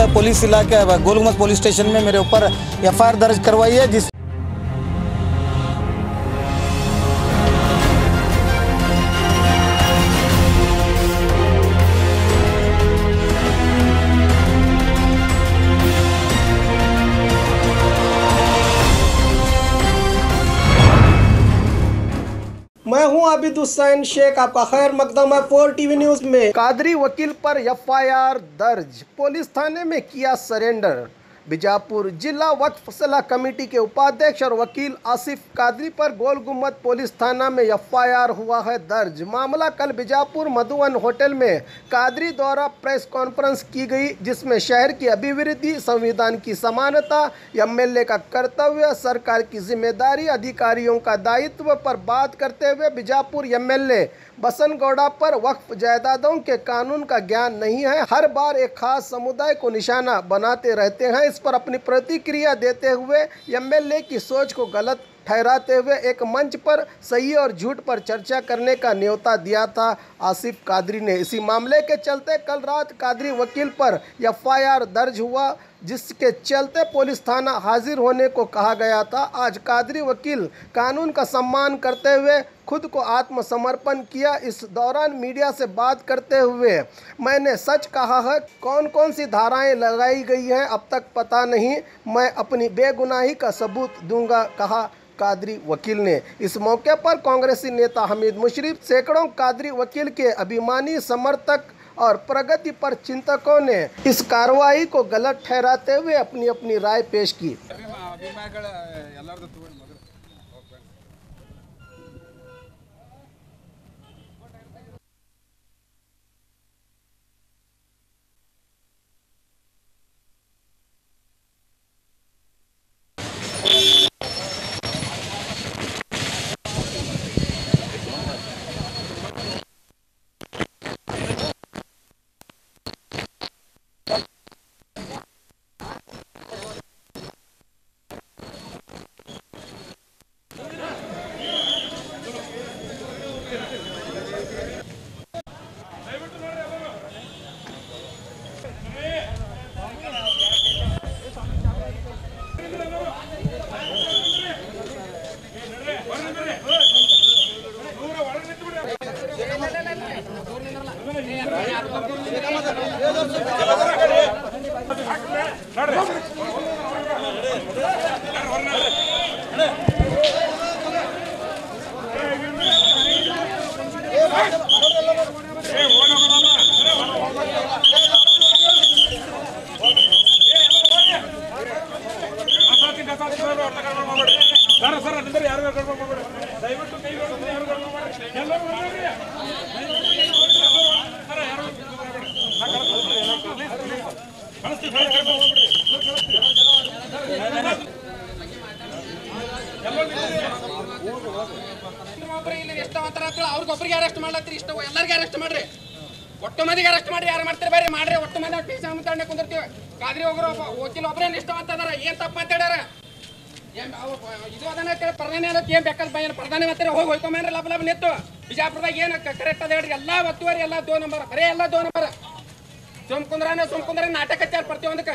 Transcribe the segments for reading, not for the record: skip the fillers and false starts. Hotel police इलाके गोलूमस police station में मेरे ऊपर एफआईआर दर्ज करवाई है। जिस मैं हूं आबिद हुसैन शेख, आपका खैर मकदम है 4 TV न्यूज में। कादरी वकील पर एफआईआर दर्ज, पुलिस थाने में किया सरेंडर। बीजापुर जिला वक्फ फसला कमेटी के उपाध्यक्ष और वकील आसिफ कादरी पर गोलगुमट पुलिस थाना में एफआईआर हुआ है दर्ज। मामला कल बीजापुर मधुवन होटल में कादरी द्वारा प्रेस कॉन्फ्रेंस की गई, जिसमें शहर की अभिवृद्धि, संविधान की समानता, MLA का कर्तव्य, सरकार की जिम्मेदारी, अधिकारियों का दायित्व पर बात करते हुए बीजापुर MLA बसंतगौड़ा पर वक्फ जायदादों के कानून का ज्ञान नहीं है, हर बार एक खास समुदाय को निशाना बनाते रहते हैं, इस पर अपनी प्रतिक्रिया देते हुए MLA की सोच को गलत ठहराते हुए एक मंच पर सही और झूठ पर चर्चा करने का न्योता दिया था आसिफ कादरी ने। इसी मामले के चलते कल रात कादरी वकील पर एफआईआर दर्ज हुआ, जिसके चलते पुलिस थाना हाजिर होने को कहा गया था। आज कादरी वकील कानून का सम्मान करते हुए खुद को आत्मसमर्पण किया। इस दौरान मीडिया से बात करते हुए, मैंने सच कहा है, कौन कौन सी धाराएं लगाई गई हैं अब तक पता नहीं, मैं अपनी बेगुनाही का सबूत दूंगा, कहा कादरी वकील ने। इस मौके पर कांग्रेसी नेता हमीद मुशरीफ, सैकड़ों कादरी वकील के अभिमानी, समर्थक और प्रगति पर चिंतकों ने इस कार्रवाई को गलत ठहराते हुए अपनी अपनी राय पेश की। ಸುಮ್ಕುಂದ್ರೆ ನಾಟಕ ಚಾರ್ ಪ್ರತಿಯೊಂದಕ್ಕೆ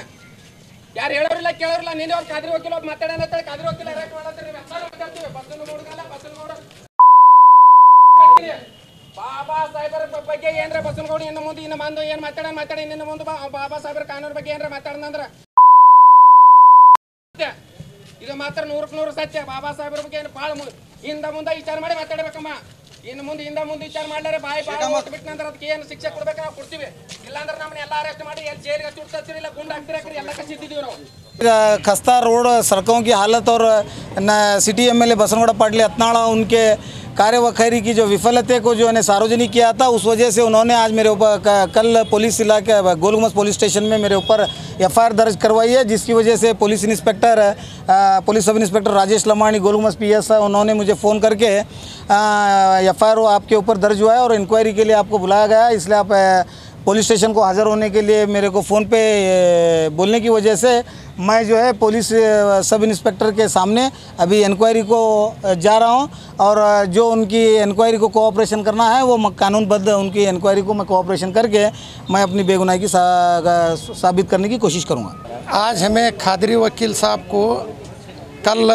ಯಾರು ಹೇಳೋರಿಲ್ಲ ಕೇಳೋರಿಲ್ಲ, ನೀನೇ ಅವ್ರು ಕಾದ್ರಿ ವಕೀಲ ಒಬ್ಬ ಮಾತಾಡೋಣ ಅಂತ ಹೇಳಿ ಕಾದ್ರಿ ವಕೀಲ ಅರೆಸ್ಟ್ ಮಾಡ್ತಾರೆ, ಎಲ್ಲರೂ ಮಾತಾಡ್ತೀವಿ, ಬಸ್ಸನ್ನು ನೋಡಲ್ಲ, ಬಸ್ಸನ್ನು ನೋಡ ಬಾಬಾ ಸಾಹೇಬರ ಬಗ್ಗೆ ಏನ್ರ ಬಸ್ಸನ್ನು ನೋಡಿ ಇನ್ನು ಮುಂದೆ ಇನ್ನು ಬಂದು ಏನು ಮಾತಾಡೋಣ ಮಾತಾಡಿ ಇನ್ನು ಮುಂದೆ ಬಾಬಾ ಸಾಹೇಬರ ಕಾನೂನು ಬಗ್ಗೆ ಏನ್ರ ಮಾತಾಡೋಣ ಅಂದ್ರೆ ಇದು ಮಾತ್ರ 100% ಸತ್ಯ। ಬಾಬಾ ಸಾಹೇಬರ ಬಗ್ಗೆ ಏನು ಭಾಳ ಹಿಂದೆ ಮುಂದೆ ವಿಚಾರ ಮಾಡಿ ಮಾತಾಡಬೇಕಮ್ಮ, ಇನ್ನು ಮುಂದೆ ವಿಚಾರ ಮಾಡ್ಲಾರೆ ಬಾಯಿ ಬಾಯಿ ಹೊಟ್ಟುಬಿಟ್ಟು ನಂತರ ಅದಕ್ಕೆ ಏನು ಶಿಕ್ಷೆ ಕೊಡ್ಬೇಕು ನಾವು ಕೊಡ್ತೀವಿ, ಇಲ್ಲಾಂದ್ರೆ ನಮ್ಮನ್ನ ಎಲ್ಲ ಅರೆಸ್ಟ್ ಮಾಡಿ ಎಲ್ಲಿ ಜೈಲಿಗೆ ಸುಡ್ತೀರಿ ಇಲ್ಲ ಗುಂಡು ಹಾಕ್ತಿರಾಕ್ರಿ ಎಲ್ಲ ಕಸಿದ್ದಿದ್ದೀವಿ ನಾವು। खस्ता रोड सड़कों की हालत और सिटी MLA बसंतगौड़ा पाटले अतनाड़ा उनके कार्य व खैरी की जो विफलते को जो है सार्वजनिक किया था, उस वजह से उन्होंने आज मेरे ऊपर कल पुलिस इलाके गोलगुमस पुलिस स्टेशन में मेरे ऊपर एफआईआर दर्ज करवाई है, जिसकी वजह से पुलिस सब इंस्पेक्टर राजेश लंबाणी गोलूमस PS है, उन्होंने मुझे फ़ोन करके एफआईआर आपके ऊपर दर्ज हुआ है और इंक्वायरी के लिए आपको बुलाया गया है, इसलिए आप पुलिस स्टेशन को हाज़र होने के लिए मेरे को फ़ोन पे बोलने की वजह से मैं जो है पुलिस सब इंस्पेक्टर के सामने अभी इंक्वायरी को जा रहा हूं, और जो उनकी इंक्वायरी को कोऑपरेशन करना है वो कानूनबद्ध उनकी इंक्वायरी को मैं कोऑपरेशन करके मैं अपनी बेगुनाही की साबित करने की कोशिश करूंगा। आज हमें कादरी वकील साहब को कल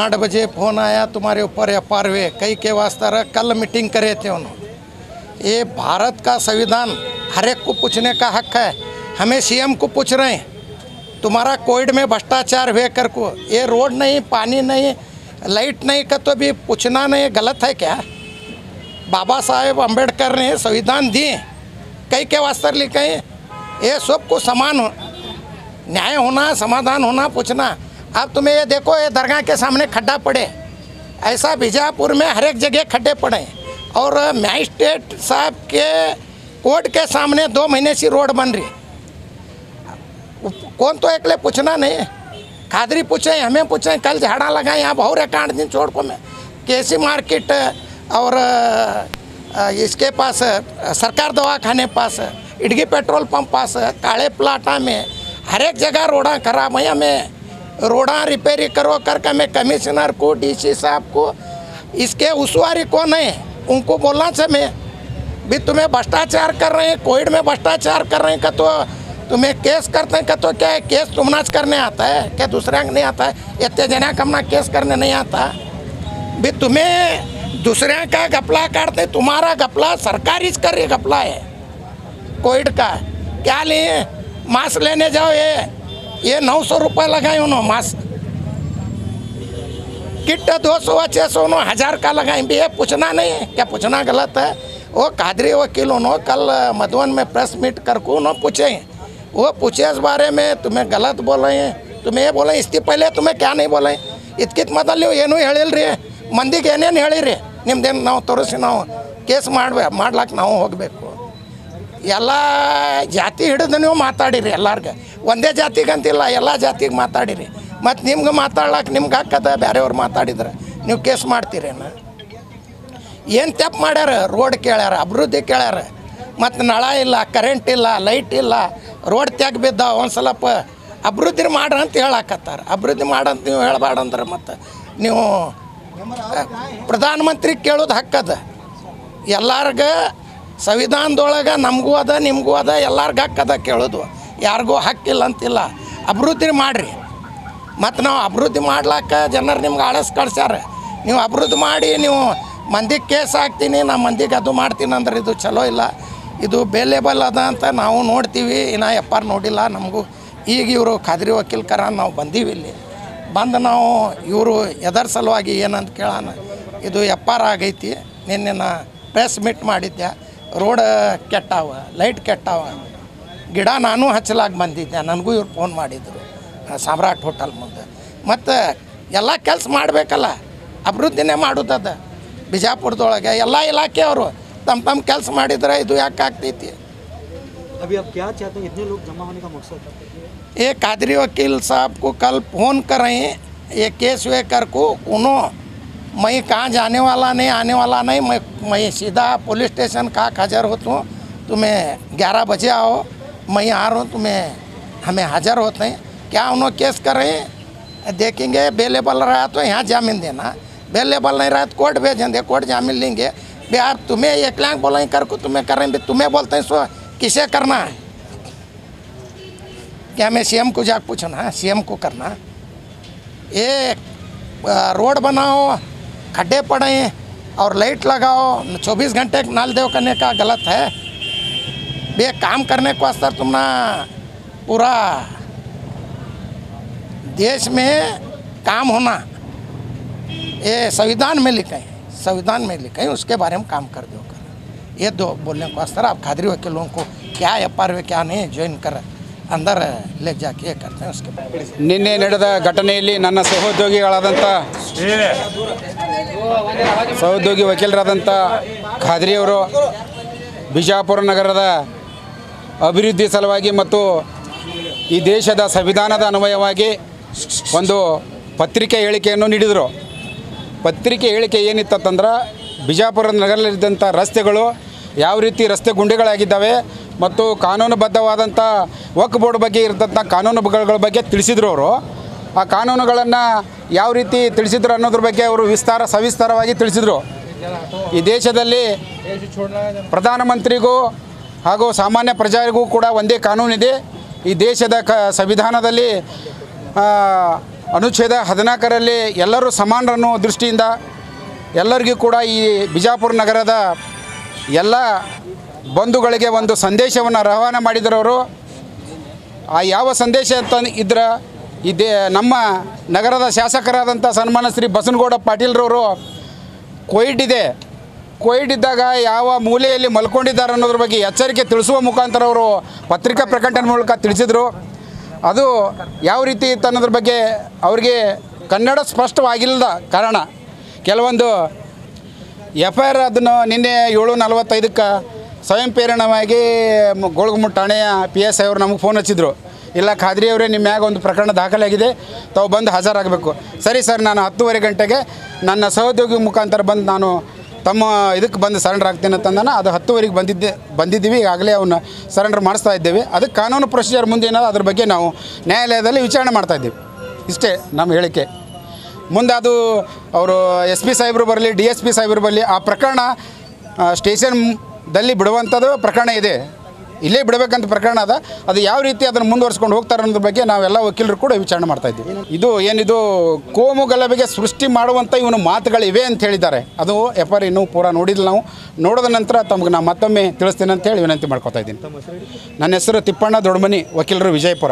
8 बजे फ़ोन आया तुम्हारे ऊपर एफआरवे कई के वास्ता कल मीटिंग करे थे उन्होंने। ये भारत का संविधान हर एक को पूछने का हक है, हमें सीएम को पूछ रहे हैं तुम्हारा कोविड में भ्रष्टाचार हुए कर को ये रोड नहीं पानी नहीं लाइट नहीं का तो भी पूछना नहीं गलत है क्या? बाबा साहेब अंबेडकर ने संविधान दिए कई के वास्ते लिखे हैं, ये सबको समान हो न्याय होना समाधान होना पूछना। अब तुम्हें ये देखो ये दरगाह के सामने खड्डा पड़े, ऐसा बीजापुर में हर एक जगह खड्डे पड़े हैं और मैजिस्ट्रेट साहब के कोर्ट के सामने 2 महीने से रोड बन रही। कौन तो एकले पूछना नहीं है, कादरी पूछे हमें पूछे कल झाड़ा लगाए यहाँ बहुत एकांड दिन छोड़ को मैं केसी मार्केट और इसके पास सरकार दवाखाने पास इडगी पेट्रोल पंप पास काले प्लाटा में हर एक जगह रोडा खराब है। हमें रोडा रिपेयरी करो करके मैं कमिश्नर को डीसी साहब को इसके उसवारी को नहीं उनको बोलना चाहिए मैं भी तुम्हें भ्रष्टाचार कर रहे हैं कोविड में भ्रष्टाचार कर रहे हैं का तो तुम्हें केस करते हैं का तो क्या है केस तुमनाच करने आता है क्या दूसरे अंग नहीं आता है इतने जना कमना केस करने नहीं आता भी तुम्हें दूसरे का घपला करते तुम्हारा घपला सरकार ही कर रही घपला है। कोविड का क्या लिए मास्क लेने जाओ ये 900 रुपये लगाए उन्होंने मास्क किट 200 व 600 उन्होंने 1000 का लगाए भी ये पूछना नहीं है क्या? पूछना गलत है। वो कादरी वकील उन्होंने कल मधुवन में प्रेस मीट करके उन्होंने पूछे वो पूछे इस बारे में तुम्हें गलत बोले हैं तुम्हें ये बोले इसके पहले तुम्हें क्या नहीं बोले इतकित मत लो ಏನು ಹೇಳಿಲ್ರಿ ಮಂದಿಗೆ ಏನೇನು ಹೇಳಿರಿ ನಿಮ್ದೇನು ನಾವು ತೋರಿಸಿ ನಾವು ಕೇಸ್ ಮಾಡ್ಲಾಕೆ ನಾವು ಹೋಗಬೇಕು ಎಲ್ಲ ಜಾತಿ ಹಿಡಿದು ನೀವು ಮಾತಾಡಿರಿ ಎಲ್ಲರಿಗೆ ಒಂದೇ ಜಾತಿಗಂತಿಲ್ಲ ಎಲ್ಲ ಜಾತಿಗೆ ಮಾತಾಡಿರಿ मत निम्गे माताडलाक निम्गे हाकद बेरेयव्रु माताडिद्रे नीवु केस माड्तीरेनु एनु तप्पु माड्यार रोड केळ्यार अभिवृद्धि केळ्यार मत नळ इल्ल करेंट इल्ल लाइट इल्ल रोड त्याग बिद्दा ओंद सलप अभिवृद्धि माड्रि अंत हेळाकत्तार अभिवृद्धि माड्रि अंत नीवु हेळबेडि अंद्रे मत नीवु प्रधानमंत्री केळोदु हक्कद एल्लारिगे संविधानदोळगे नमगू अद निमगू अद एल्लारिगे हक्कद केळोदु यारिगू हक्किल्ल अंतिल्ल अभिवೃದ್ಧಿ माड्रि मत ना अभिवृद्धि माड्लाके जनर निम्गे आळस कळ्स्यार नीवु अभिवृद्धि माडि नीवु मंदिगे केस हाक्तीनि ना मंदिगे अदु माड्तीनि अंद्रे इदु चलो इल्ल इदु बेलेबल अद अंत नावु नोड्तीवि इन्ना एफआर नोडिल्ल नमगू ಈಗ ಇವರು ಕಾದರಿ ವಕೀಲಕರನ್ನು ನಾವು ಬಂದೀವಿ ಇಲ್ಲಿ ಬಂದು ನಾವು ಇವರು ಎದರ ಸಲುವಾಗಿ ಏನಂತ ಕೇಳೋಣ ಇದು ಎಫಆರ್ ಆಗೈತಿ ನಿನ್ನೆ ನಾ ಪ್ರೆಸ್ ಮೀಟ್ ಮಾಡಿದ್ದೆ ರೋಡ್ ಕೆಟ್ಟಾವ ಲೈಟ್ ಕೆಟ್ಟಾವ ಗಿಡ ನಾನು ಹಚ್ಚಲಾಗಿ ಬಂದಿದ್ದೆ ನನಗೂ ಇವರು ಫೋನ್ ಮಾಡಿದ್ರು ಸಾಮ್ರಾಟ್ ಹೋಟೆಲ್ ಮುಂದೆ ಮತ್ತು ಎಲ್ಲ ಕೆಲಸ ಮಾಡಬೇಕಲ್ಲ ಅಭಿವೃದ್ಧಿನೇ ಮಾಡೋದದ ಬಿಜಾಪುರದೊಳಗೆ ಎಲ್ಲ ಇಲಾಖೆಯವರು ತಮ್ಮ ಕೆಲಸ ಮಾಡಿದ್ರೆ ಇದು ಯಾಕೆ ಆಗ್ತೈತಿ? अभी आप क्या चाहते हैं इतने लोग जमा होने का मकसद? ये कादरी वकील साहब को कल फ़ोन करें ये केस वे कर को उन्होंने मैं कहाँ जाने वाला नहीं आने वाला नहीं मैं सीधा पुलिस स्टेशन का हाज़िर होता हूँ तुम्हें 11 बजे आओ मैं आ रहा हूँ तुम्हें हमें हाज़िर होते हैं क्या उन्होंने केस करें देखेंगे बेलेबल रहा तो यहाँ जामिन देना बेलेबल नहीं रहा तो कोर्ट भेजेंगे कोर्ट जामिन लेंगे भाई आप तुम्हें एक लाख बोलेंगे कर को तुम्हें करें भी तुम्हें बोलते हैं सो किसे करना है क्या मैं सीएम को जाकर पूछना है सीएम को करना ये रोड बनाओ खड्डे पड़े और लाइट लगाओ 24 घंटे नाल देव करने का गलत है ये काम करने को असर तुम ना पूरा देश में काम होना ये संविधान में लिखा है संविधान में लिखा है उसके बारे में काम कर दो कर ये दो बोलने को असर आप कादरी वकीलों को क्या एफआरवे क्या नहीं ज्वाइन कर अंदर ले जाके करते हैं उसके बाद निन्ने ನಡೆದ ಘಟನೆಯಲ್ಲಿ ನನ್ನ ಸಹೋದ್ಯೋಗಿಗಳಾದಂತ ಸಹೋದ್ಯೋಗಿ ವಕೀಲರಾದಂತ ಖಾದ್ರಿ ಅವರು ಬಿಜಾಪುರ ನಗರದ ಅಭಿವೃದ್ಧಿ ಸಲುವಾಗಿ ಮತ್ತು ಈ ದೇಶದ ಸಂವಿಧಾನದ ಅನ್ವಯವಾಗಿ ಒಂದು ಪತ್ರಿಕೆ ಹೇಳಿಕೆಯನ್ನು ನೀಡಿದರು। ಪತ್ರಿಕೆ ಹೇಳಿಕೆ ಏನಿತ್ತಂತಂದ್ರೆ ಬಿಜಾಪುರ ನಗರದಲ್ಲಿದ್ದಂಥ ರಸ್ತೆಗಳು ಯಾವ ರೀತಿ ರಸ್ತೆ ಗುಂಡಿಗಳಾಗಿದ್ದಾವೆ ಮತ್ತು ಕಾನೂನುಬದ್ಧವಾದಂಥ ವಕ್ಫ್ ಬೋರ್ಡ್ ಬಗ್ಗೆ ಇರತಕ್ಕಂಥ ಕಾನೂನುಗಳ ಬಗ್ಗೆ ತಿಳಿಸಿದ್ರು ಅವರು. ಆ ಕಾನೂನುಗಳನ್ನು ಯಾವ ರೀತಿ ತಿಳಿಸಿದ್ರು ಅನ್ನೋದ್ರ ಬಗ್ಗೆ ಅವರು ಸವಿಸ್ತಾರವಾಗಿ ತಿಳಿಸಿದರು. ಈ ದೇಶದಲ್ಲಿ ಪ್ರಧಾನಮಂತ್ರಿಗೂ ಹಾಗೂ ಸಾಮಾನ್ಯ ಪ್ರಜೆಗೂ ಕೂಡ ಒಂದೇ ಕಾನೂನಿದೆ. ಈ ದೇಶದ ಸಂವಿಧಾನದಲ್ಲಿ ಅನುಚ್ಛೇದ 14ರಲ್ಲಿ ಎಲ್ಲರೂ ಸಮಾನರನ್ನು ದೃಷ್ಟಿಯಿಂದ ಎಲ್ಲರಿಗೂ ಕೂಡ ಈ ಬಿಜಾಪುರ ನಗರದ ಎಲ್ಲ ಬಂಧುಗಳಿಗೆ ಒಂದು ಸಂದೇಶವನ್ನು ರವಾನೆ ಮಾಡಿದರವರು. ಆ ಯಾವ ಸಂದೇಶ ಅಂತ ಇದ್ರೆ ಇದೇ ನಮ್ಮ ನಗರದ ಶಾಸಕರಾದಂಥ ಸನ್ಮಾನ್ಯ ಶ್ರೀ ಬಸಂತಗೌಡ ಪಾಟೀಲ್ರವರು ಕೋವಿಡ್ ಇದೆ, ಕೋವಿಡ್ ಇದ್ದಾಗ ಯಾವ ಮೂಲೆಯಲ್ಲಿ ಮಲ್ಕೊಂಡಿದ್ದಾರೆ ಅನ್ನೋದ್ರ ಬಗ್ಗೆ ಎಚ್ಚರಿಕೆ ತಿಳಿಸುವ ಮುಖಾಂತರ ಅವರು ಪತ್ರಿಕಾ ಪ್ರಕಟಣೆ ಮೂಲಕ ತಿಳಿಸಿದರು. ಅದು ಯಾವ ರೀತಿ ಇತ್ತು ಅನ್ನೋದ್ರ ಬಗ್ಗೆ ಅವರಿಗೆ ಕನ್ನಡ ಸ್ಪಷ್ಟವಾಗಿಲ್ಲದ ಕಾರಣ ಕೆಲವೊಂದು FIR ಅದನ್ನು ನಿನ್ನೆ 7:45ಕ್ಕೆ ಸ್ವಯಂ ಪ್ರೇರಣವಾಗಿ ಗೋಲುಗುಮಟ್ ಠಾಣೆಯ PSI ಅವರು ನಮಗೆ ಫೋನ್ ಹಚ್ಚಿದ್ರು. ಇಲ್ಲ ಖಾದ್ರಿ ಅವರೇ, ನಿಮ್ಮ ಮ್ಯಾಗ ಒಂದು ಪ್ರಕರಣ ದಾಖಲಾಗಿದೆ, ತಾವು ಬಂದು ಹಾಜರಾಗಬೇಕು. ಸರಿ ಸರ್, ನಾನು 10:30 ಗಂಟೆಗೆ ನನ್ನ ಸಹೋದ್ಯೋಗಿ ಮುಖಾಂತರ ಬಂದು ನಾನು ತಮ್ಮ ಇದಕ್ಕೆ ಬಂದು ಸರೆಂಡರ್ ಆಗ್ತೇನೆ ಅಂತಂದಾನ. ಅದು 10:30ಗೆ ಬಂದಿದ್ದೀವಿ, ಈಗಾಗಲೇ ಅವನ್ನ ಸರೆಂಡರ್ ಮಾಡಿಸ್ತಾ ಇದ್ದೇವೆ. ಅದಕ್ಕೆ ಕಾನೂನು ಪ್ರೊಸೀಜರ್ ಮುಂದೇನಾದ್ರು ಅದ್ರ ಬಗ್ಗೆ ನಾವು ನ್ಯಾಯಾಲಯದಲ್ಲಿ ವಿಚಾರಣೆ ಮಾಡ್ತಾಯಿದ್ದೀವಿ. ಇಷ್ಟೇ ನಮ್ಮ ಹೇಳಿಕೆ. ಮುಂದೆ ಅದು ಅವರು SP ಸಾಹೇಬರು ಬರಲಿ, DSP ಸಾಹೇಬರು ಬರಲಿ, ಆ ಪ್ರಕರಣ ಸ್ಟೇಷನ್ದಲ್ಲಿ ಬಿಡುವಂಥದ್ದು ಪ್ರಕರಣ ಇದೆ, ಇಲ್ಲೇ ಬಿಡಬೇಕಂತ ಪ್ರಕರಣ ಅದ. ಅದು ಯಾವ ರೀತಿ ಅದನ್ನು ಮುಂದುವರ್ಸ್ಕೊಂಡು ಹೋಗ್ತಾರೆ ಅನ್ನೋದ್ರ ಬಗ್ಗೆ ನಾವೆಲ್ಲ ವಕೀಲರು ಕೂಡ ವಿಚಾರಣೆ ಮಾಡ್ತಾಯಿದ್ದೀವಿ. ಇದು ಕೋಮು ಗಲಭೆಗೆ ಸೃಷ್ಟಿ ಮಾಡುವಂಥ ಇವನು ಮಾತುಗಳಿವೆ ಅಂತ ಹೇಳಿದ್ದಾರೆ. ಅದು FIR ಇನ್ನೂ ಪೂರ ನೋಡಿಲ್ಲ. ನಾವು ನೋಡಿದ ನಂತರ ತಮಗೆ ನಾನು ಮತ್ತೊಮ್ಮೆ ತಿಳಿಸ್ತೀನಿ ಅಂತೇಳಿ ವಿನಂತಿ ಮಾಡ್ಕೊತಾ ಇದ್ದೀನಿ. ನನ್ನ ಹೆಸರು ತಿಪ್ಪಣ್ಣ ದೊಡ್ಡಮನಿ, ವಕೀಲರು ವಿಜಯಪುರ.